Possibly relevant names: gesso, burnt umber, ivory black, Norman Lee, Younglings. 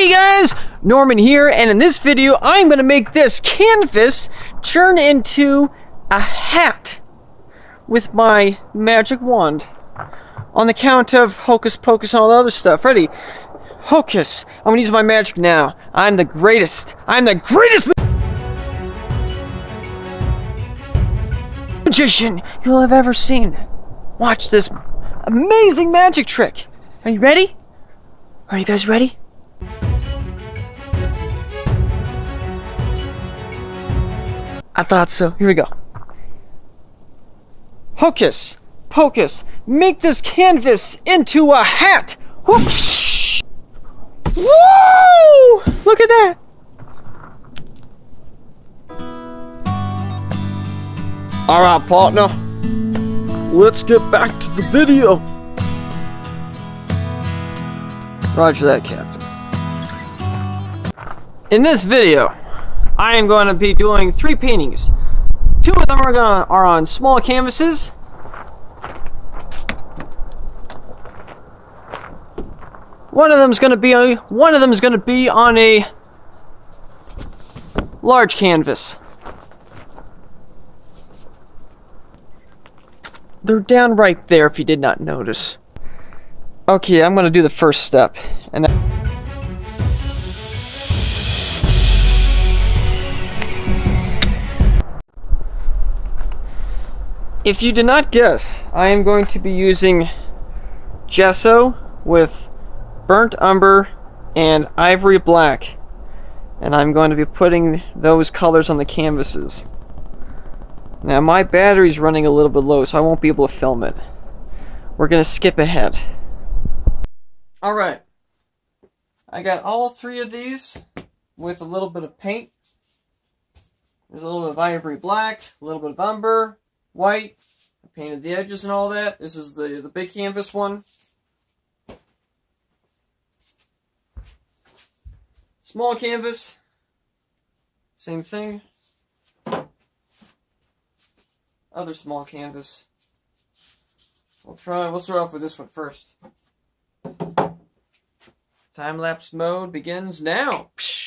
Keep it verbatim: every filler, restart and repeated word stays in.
Hey guys, Norman here, and in this video I'm gonna make this canvas turn into a hat with my magic wand on the count of hocus pocus and all the other stuff. Ready? Hocus. I'm gonna use my magic now. I'm the greatest. I'm the greatest magician you'll have ever seen. Watch this amazing magic trick. Are you ready? Are you guys ready? I thought so. Here we go. Hocus pocus. Make this canvas into a hat. Whoosh! Woo! Look at that. All right, partner. Let's get back to the video. Roger that, Captain. In this video, I am going to be doing three paintings. Two of them are going to, are on small canvases. One of them's going to be on, one of them's going to be on a large canvas. They're down right there if you did not notice. Okay, I'm going to do the first step. And if you did not guess, I am going to be using gesso with burnt umber and ivory black, and I'm going to be putting those colors on the canvases. Now my battery's running a little bit low, so I won't be able to film it. We're gonna skip ahead. Alright, I got all three of these with a little bit of paint. There's a little bit of ivory black, a little bit of umber, white. I painted the edges and all that. This is the, the big canvas one. Small canvas, same thing. Other small canvas. We'll try, we'll start off with this one first. Time-lapse mode begins now. Psh!